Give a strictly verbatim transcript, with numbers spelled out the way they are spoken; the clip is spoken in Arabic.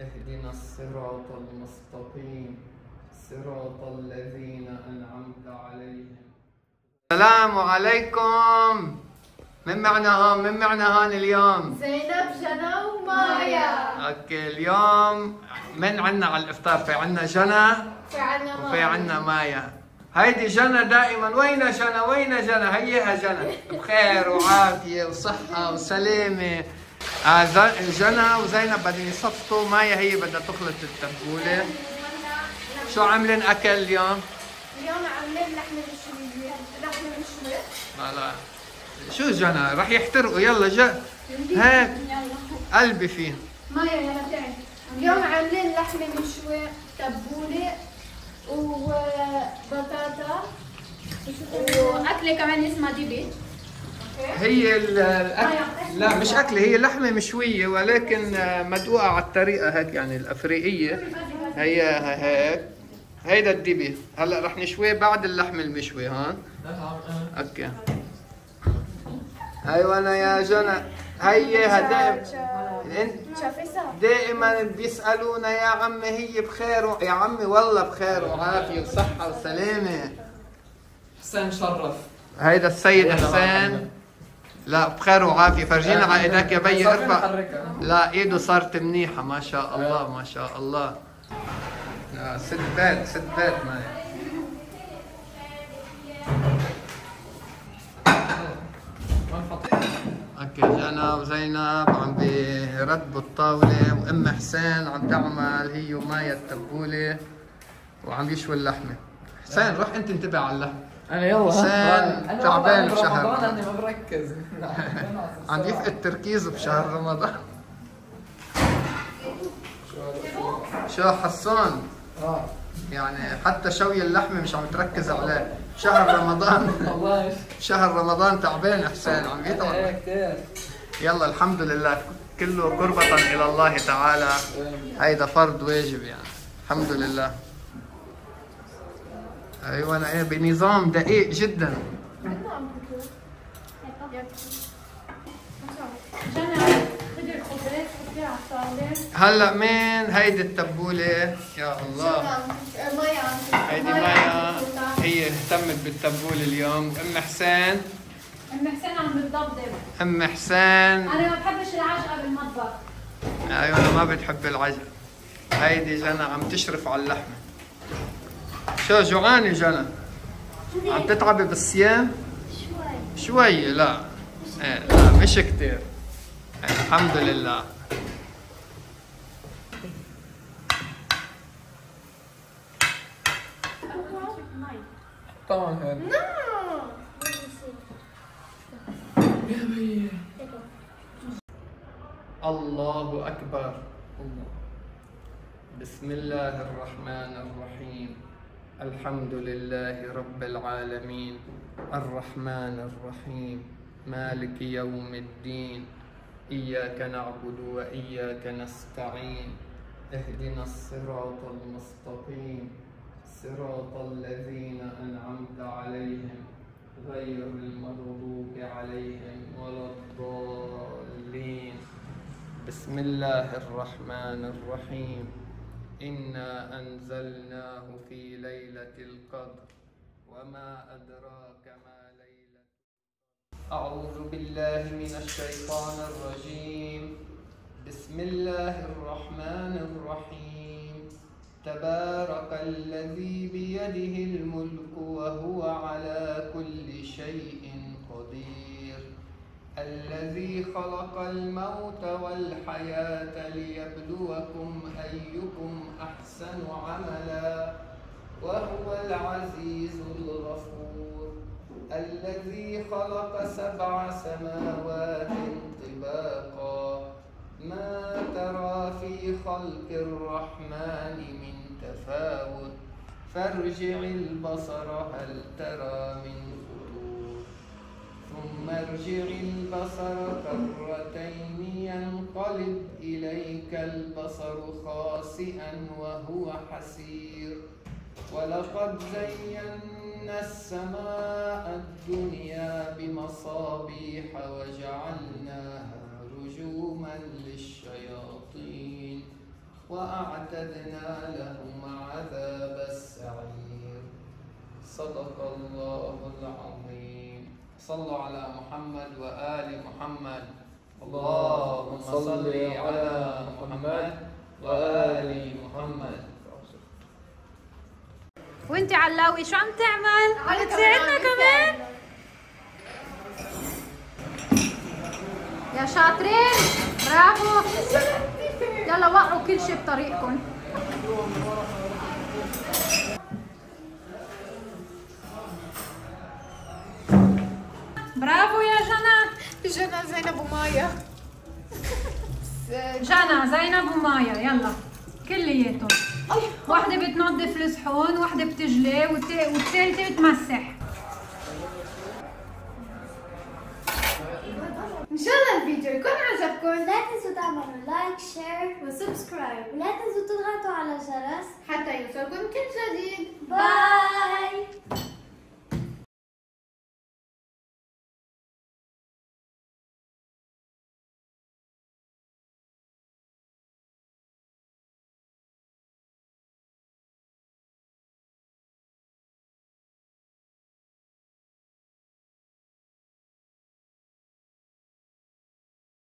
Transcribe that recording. اهدنا الصراط المستقيم صراط الذين أنعمت عليهم. السلام عليكم. من معنا هون؟ من معنا هون اليوم؟ زينب، جنى ومايا. اوكي، اليوم من عنا على الافطار؟ في عنا جنى في عنا مايا وفي عنا مايا. هيدي جنى دائما. وين جنى؟ وين جنى؟ هيها جنى بخير وعافيه وصحه وسلامه. جنى وزينب بدهم يصفطوا، مايا هي بدها تخلط التبوله. شو عاملين اكل اليوم؟ اليوم عاملين لحمه مشويه. لحمه مشويه؟ لا شو جنى؟ رح يحترقوا. يلا جا هيك قلبي فيه. مايا يلا تعي. اليوم عاملين لحمه مشويه، تبوله وبطاطا واكله كمان اسمها ديبي. هي الاكل، لا مش اكله، هي لحمه مشويه ولكن مدقوقه على الطريقه هيك يعني الافريقيه. هي هيك هيدا الديبي. هلا رح نشويه بعد اللحمه المشويه. هون اوكي. ايوانا يا جنى. هي هدايا دائما بيسالونا يا عمي هي بخير و... يا عمي والله بخير وعافيه وصحه وسلامه. حسين شرف. هيدا السيد حسين. لا بخير وعافيه. فرجينا على ايدك يا بي. ارفع. لا ايده صارت منيحه ما شاء الله ما شاء الله. ست بات ست بات معي. اوكي، جنى وزينب عم بيرتبوا الطاوله، وام حسين عم تعمل هي ومايا التبوله وعم يشوي اللحمه. حسين روح انت انتبه على اللحمه. انا يلا حسين تعبان بشهر رمضان، انا ما بركز عم يفقد تركيزه بشهر رمضان. شو حسون؟ اه يعني حتى شوي اللحمه مش عم تركز عليه. شهر رمضان والله شهر رمضان تعبان حسين، عم يتعب كثير. يلا الحمد لله كله قربة الى الله تعالى. هيدا فرض واجب يعني الحمد لله. ايوه انا ايه بنظام دقيق جدا. هلا مين هيدي التبوله؟ يا الله هيدي مايا. هي اهتمت بالتبوله اليوم. ام حسين ام حسين عم بتضبضب. ام حسين انا ما بحبش العجقه بالمطبخ. ايوه انا ما بتحب العجقه. هيدي جنى عم تشرف على اللحمه. شو جوعانه جنى؟ عم تتعبي بالصيام؟ شوي شوي. لا ايه لا مش كثير الحمد لله. طبعا هذا نو. الله اكبر. بسم الله الرحمن الرحيم. الحمد لله رب العالمين. الرحمن الرحيم مالك يوم الدين. اياك نعبد واياك نستعين. اهدنا الصراط المستقيم صراط الذين أنعمت عليهم غير المغضوب عليهم ولا الضالين. بسم الله الرحمن الرحيم. إنا أنزلناه في ليلة القدر وما أدراك ما ليلة القدر. أعوذ بالله من الشيطان الرجيم. بسم الله الرحمن الرحيم. تبارك الذي بيده الملك وهو على كل شيء قدير. الذي خلق الموت والحياة ليبلوكم أيكم أحسن عملا وهو العزيز الغفور. الذي خلق سبع سماوات طباقا. ما ترى في خلق الرحمن من تفاوت فارجع البصر هل ترى من فطور. ثم ارجع البصر كرتين ينقلب إليك البصر خاسئا وهو حسير. ولقد زينا السماء الدنيا بمصابيح وجعلناها رجوما للشياطين وأعتدنا لهم عذاب السعير. صدق الله العظيم. صلوا على محمد وآل محمد. اللهم صل على محمد وآل محمد. وانت علاوي شو عم تعمل؟ عم تساعدنا كمان؟ يا شاطرين، برافو. يلا وقعوا كل شيء بطريقكم. برافو يا جنى. جنى زينب ومايا. جنى زينب ومايا، يلا كلياتهم. واحدة بتنظف الصحون، واحدة بتجلي، والثالثة بتمسح. إن شاء الله الفيديو يكون عجبكم. لا تنسوا تعملوا لايك، شير وسبسكرايب، ولا تنسوا تضغطوا على الجرس حتى يوصلكم كل جديد. باي.